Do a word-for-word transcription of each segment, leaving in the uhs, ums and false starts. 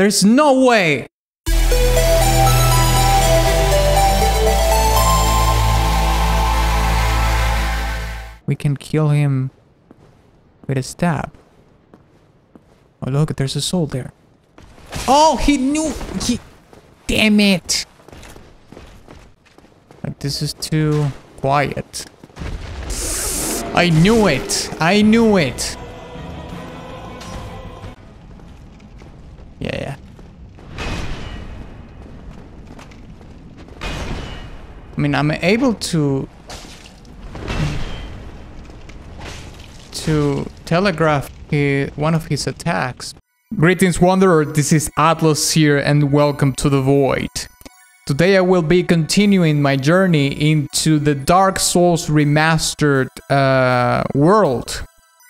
There's no way! We can kill him with a stab. Oh look, there's a soul there. Oh, he knew! He... Damn it! Like, this is too quiet. I knew it! I knew it! Yeah, yeah. I mean, I'm able to... to telegraph his, one of his attacks. Greetings, Wanderer, this is Atlas here and welcome to the Void. Today I will be continuing my journey into the Dark Souls Remastered uh, world.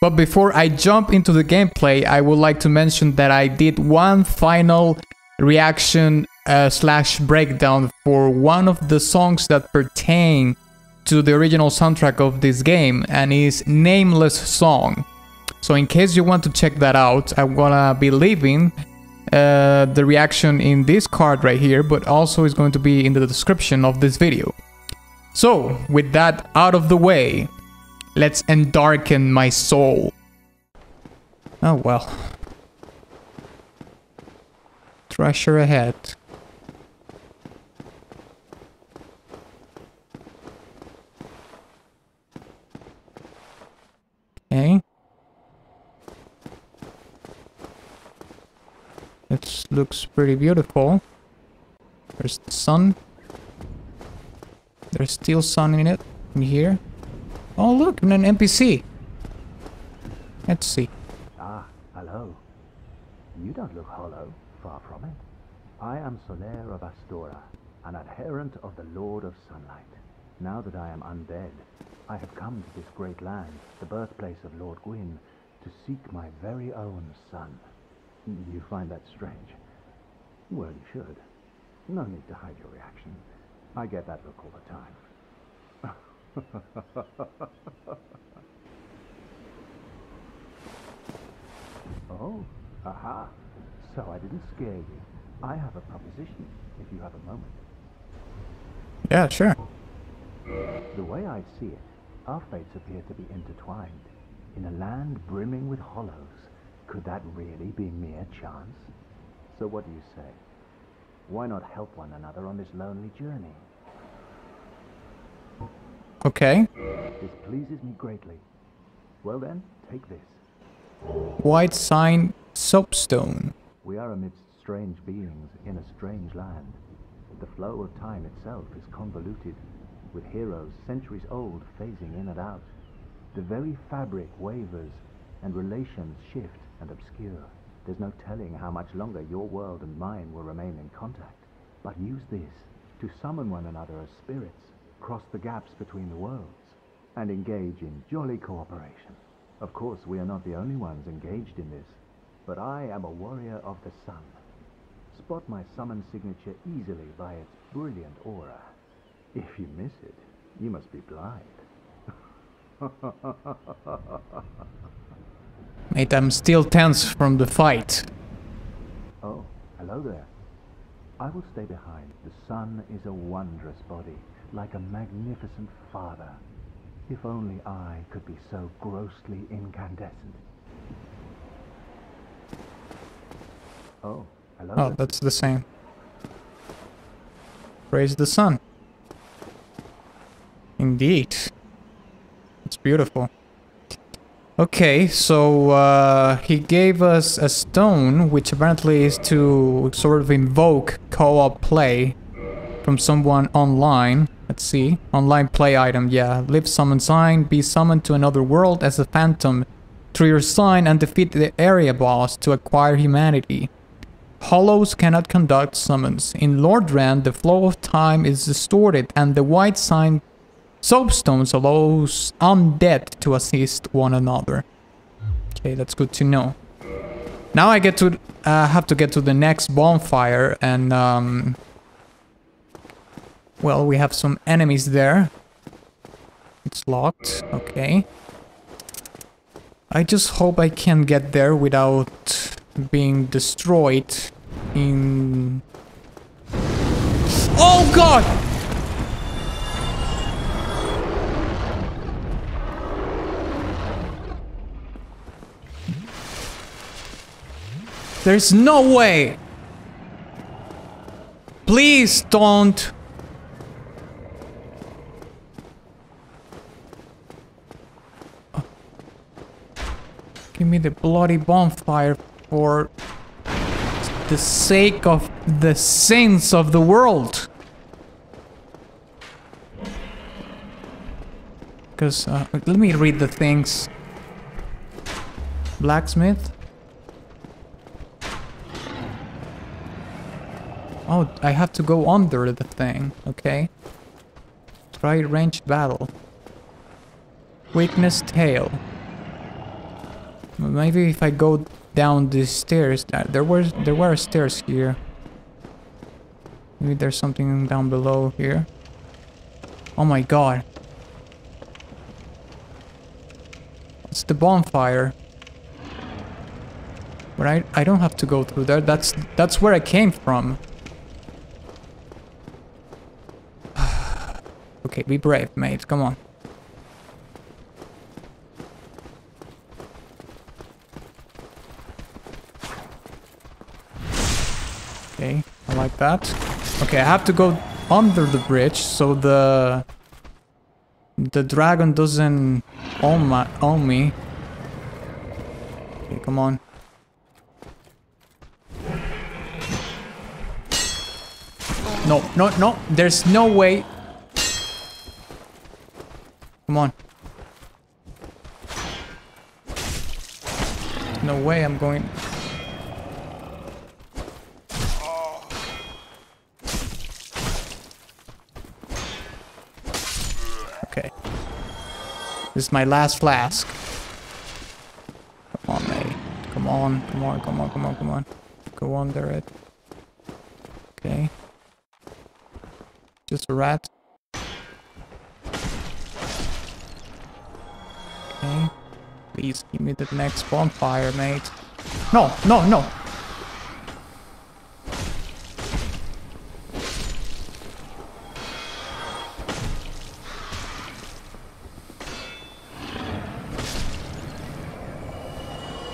But before I jump into the gameplay, I would like to mention that I did one final reaction uh, slash breakdown for one of the songs that pertain to the original soundtrack of this game, and is Nameless Song. So in case you want to check that out, I'm gonna be leaving uh, the reaction in this card right here, but also it's going to be in the description of this video. So with that out of the way, let's endarken my soul. Oh well. Treasure ahead. Okay. It looks pretty beautiful. There's the sun. There's still sun in it, in here. Oh look, an N P C. Let's see. Ah, hello. You don't look hollow, far from it. I am Solaire of Astora, an adherent of the Lord of Sunlight. Now that I am undead, I have come to this great land, the birthplace of Lord Gwyn, to seek my very own son. You find that strange? Well, you should. No need to hide your reaction. I get that look all the time. Oh, aha. So I didn't scare you. I have a proposition, if you have a moment. Yeah, sure. The way I see it, our fates appear to be intertwined. In a land brimming with hollows, could that really be mere chance? So what do you say? Why not help one another on this lonely journey? Okay. This pleases me greatly. Well then, take this. White sign, soapstone. We are amidst strange beings in a strange land. The flow of time itself is convoluted, with heroes centuries old phasing in and out. The very fabric wavers, and relations shift and obscure. There's no telling how much longer your world and mine will remain in contact. But use this to summon one another as spirits, cross the gaps between the worlds, and engage in jolly cooperation. Of course, we are not the only ones engaged in this, but I am a warrior of the sun. Spot my summon signature easily by its brilliant aura. If you miss it, you must be blind. Mate, I'm still tense from the fight. Oh, hello there. I will stay behind. The sun is a wondrous body, like a magnificent father. If only I could be so grossly incandescent. Oh, hello. Oh, there. That's the same. Praise the sun. Indeed. It's beautiful. Okay, so uh, he gave us a stone, which apparently is to sort of invoke co-op play from someone online. Let's see. Online play item, yeah. Live summon sign, be summoned to another world as a phantom through your sign and defeat the area boss to acquire humanity. Hollows cannot conduct summons. In Lordran, the flow of time is distorted and the white sign soapstones allows undead to assist one another. Okay, that's good to know. Now I get to uh, have to get to the next bonfire and um, well, we have some enemies there. It's locked. Okay. I just hope I can get there without being destroyed in... Oh God! There's no way! Please don't! Oh. Give me the bloody bonfire for the sake of the sins of the world! Because, uh, let me read the things. Blacksmith? Oh, I have to go under the thing, okay. Try ranged battle. Weakness tail. Maybe if I go down these stairs, uh, there were there were stairs here. Maybe there's something down below here. Oh my God. It's the bonfire. But I, I don't have to go through there. That's that's where I came from. Okay, be brave, mate. Come on. Okay, I like that. Okay, I have to go under the bridge so the the dragon doesn't own my own me. Okay, come on. No, no, no. There's no way. Come on. No way I'm going. Oh. Okay. This is my last flask. Come on, mate. Come on, come on, come on, come on, come on. Go under it. Okay. Just a rat. Okay. Please give me the next bonfire, mate. No, no, no.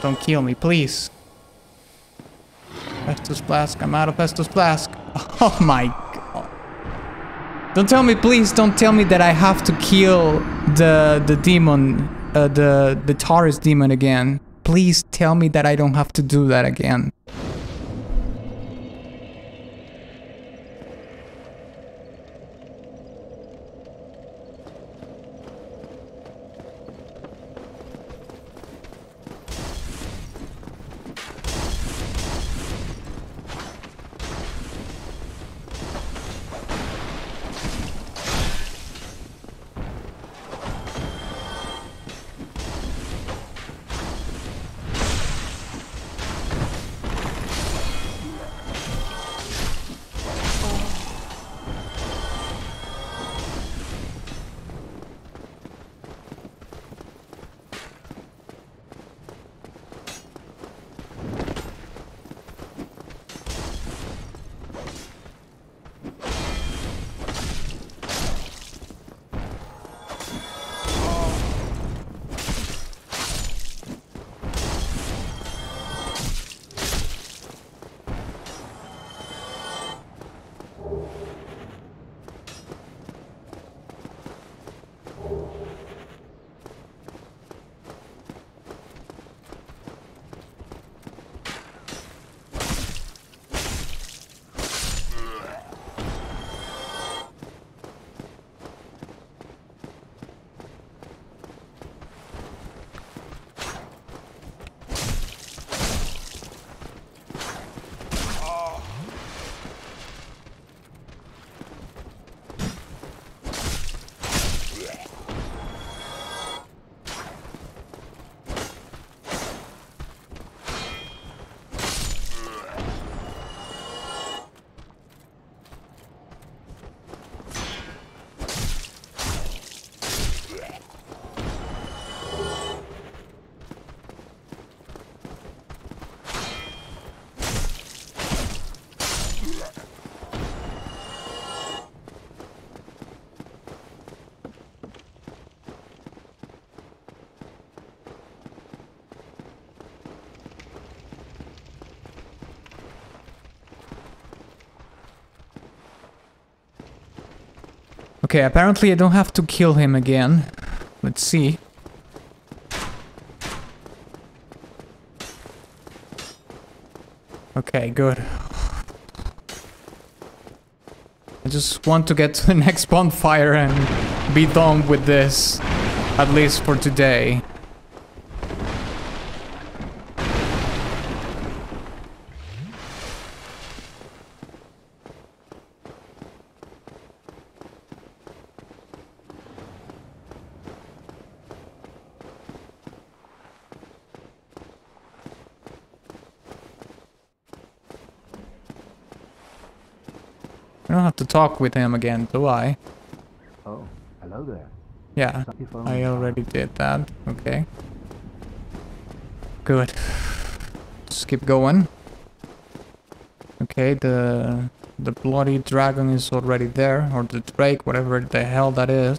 Don't kill me, please. Estus Flask. I'm out of Estus Flask. Oh my God. Don't tell me, please. Don't tell me that I have to kill the the demon. Uh, the the Taurus demon again. Please tell me that I don't have to do that again. Okay, apparently I don't have to kill him again. Let's see. Okay, good. I just want to get to the next bonfire and be done with this, at least for today. I don't have to talk with him again, do I? Oh, hello there. Yeah, I already did that. Okay. Good. Just keep going. Okay, the the bloody dragon is already there, or the drake, whatever the hell that is.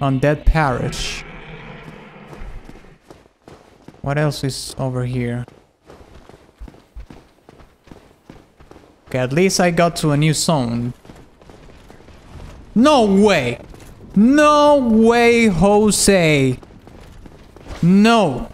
Undead Parish. What else is over here? Okay, at least I got to a new zone. No way! No way, Jose! No!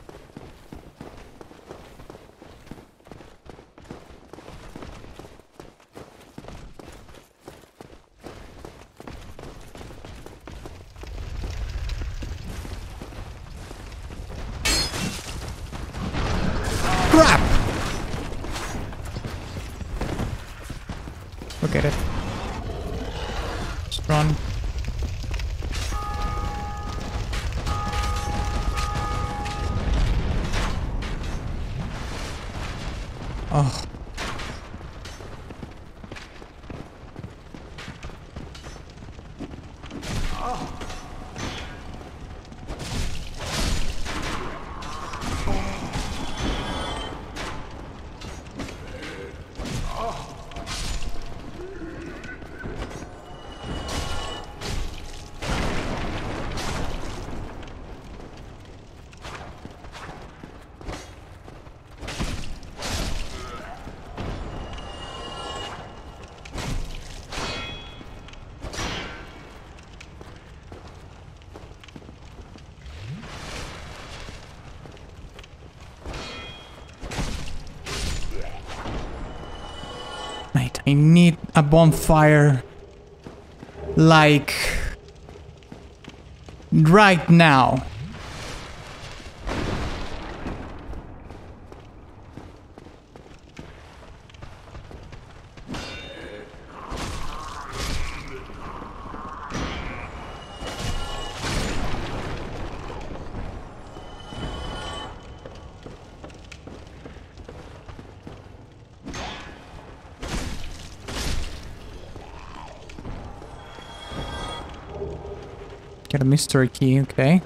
I need a bonfire, like, right now. Get a mystery key, okay.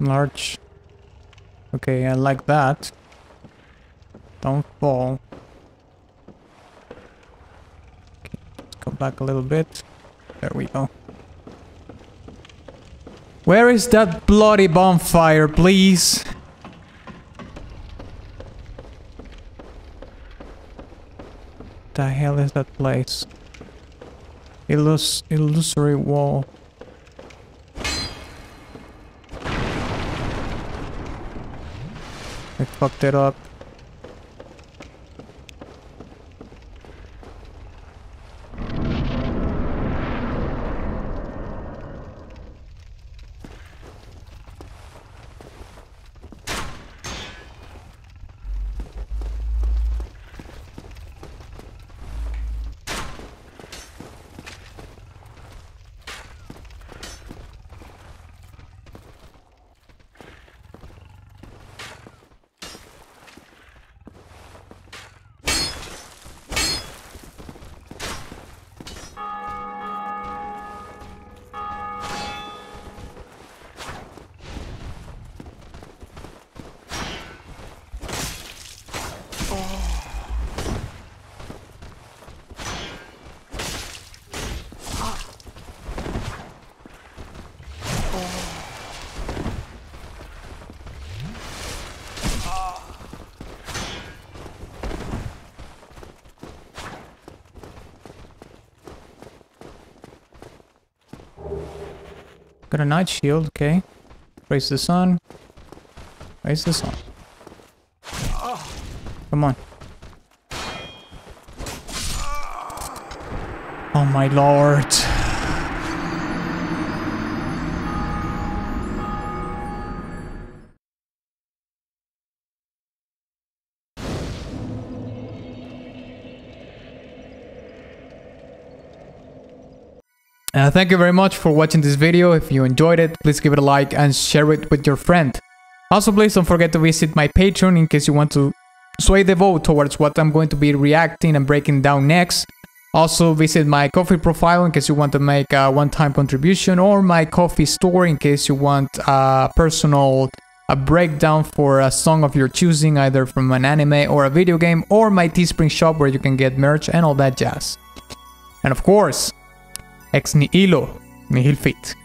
Large. Okay, I like that. Don't fall. Okay, let's go back a little bit. There we go. Where is that bloody bonfire, please? What the hell is that place? Illus- illusory wall. I fucked it up. Got a night shield, okay. Raise the sun. Raise the sun. Come on. Oh my lord. Uh, thank you very much for watching this video. If you enjoyed it, please give it a like and share it with your friend. Also, please don't forget to visit my Patreon in case you want to sway the vote towards what I'm going to be reacting and breaking down next. Also, visit my Ko-fi profile in case you want to make a one-time contribution, or my Ko-fi store in case you want a personal a breakdown for a song of your choosing, either from an anime or a video game, or my Teespring shop where you can get merch and all that jazz. And of course, Ex Nihilo, nihilfit.